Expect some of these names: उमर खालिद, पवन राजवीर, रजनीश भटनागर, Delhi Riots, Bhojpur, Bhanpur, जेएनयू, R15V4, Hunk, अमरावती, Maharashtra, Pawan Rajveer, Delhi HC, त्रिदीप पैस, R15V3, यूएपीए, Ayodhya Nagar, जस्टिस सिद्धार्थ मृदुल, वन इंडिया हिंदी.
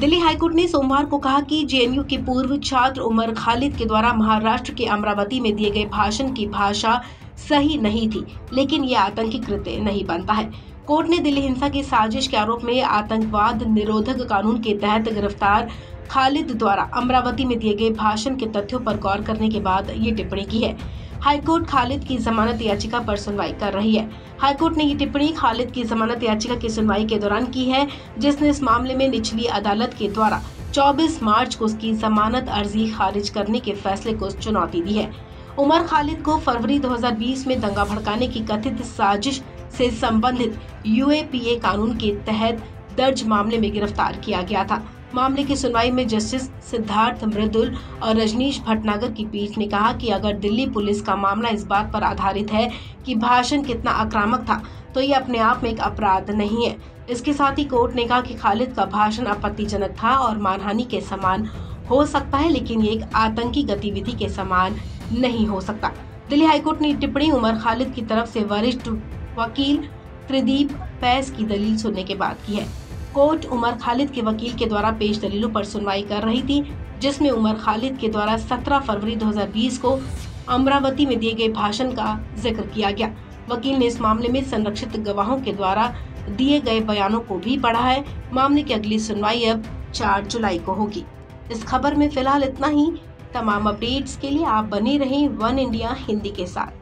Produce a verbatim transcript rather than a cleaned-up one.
Delhi high court ने सोमवार को कहा कि जेएनयू के पूर्व छात्र उमर खालिद के द्वारा महाराष्ट्र के अमरावती में दिए गए भाषण की भाषा सही नहीं थी, लेकिन यह आतंकी कृत्य नहीं बनता है। कोर्ट ने दिल्ली हिंसा की साजिश के आरोप में आतंकवाद निरोधक कानून के तहत गिरफ्तार खालिद द्वारा अमरावती में दिए गए भाषण के तथ्यों पर गौर करने के बाद ये टिप्पणी की है। हाईकोर्ट खालिद की जमानत याचिका पर सुनवाई कर रही है। हाईकोर्ट ने ये टिप्पणी खालिद की जमानत याचिका की सुनवाई के दौरान की है, जिसने इस मामले में निचली अदालत के द्वारा चौबीस मार्च को उसकी जमानत अर्जी खारिज करने के फैसले को चुनौती दी है। उमर खालिद को फरवरी दो हज़ार बीस में दंगा भड़काने की कथित साजिश से संबंधित यूएपीए कानून के तहत दर्ज मामले में गिरफ्तार किया गया था। मामले की सुनवाई में जस्टिस सिद्धार्थ मृदुल और रजनीश भटनागर की पीठ ने कहा कि अगर दिल्ली पुलिस का मामला इस बात पर आधारित है कि भाषण कितना आक्रामक था, तो ये अपने आप में एक अपराध नहीं है। इसके साथ ही कोर्ट ने कहा कि खालिद का भाषण आपत्तिजनक था और मानहानि के समान हो सकता है, लेकिन ये एक आतंकी गतिविधि के समान नहीं हो सकता। दिल्ली हाईकोर्ट ने टिप्पणी उमर खालिद की तरफ से वरिष्ठ वकील त्रिदीप पैस की दलील सुनने के बाद की है। कोर्ट उमर खालिद के वकील के द्वारा पेश दलीलों पर सुनवाई कर रही थी, जिसमें उमर खालिद के द्वारा सत्रह फरवरी दो हज़ार बीस को अमरावती में दिए गए भाषण का जिक्र किया गया। वकील ने इस मामले में संरक्षित गवाहों के द्वारा दिए गए बयानों को भी पढ़ा है। मामले की अगली सुनवाई अब चार जुलाई को होगी। इस खबर में फिलहाल इतना ही। तमाम अपडेट्स के लिए आप बने रहें वन इंडिया हिंदी के साथ।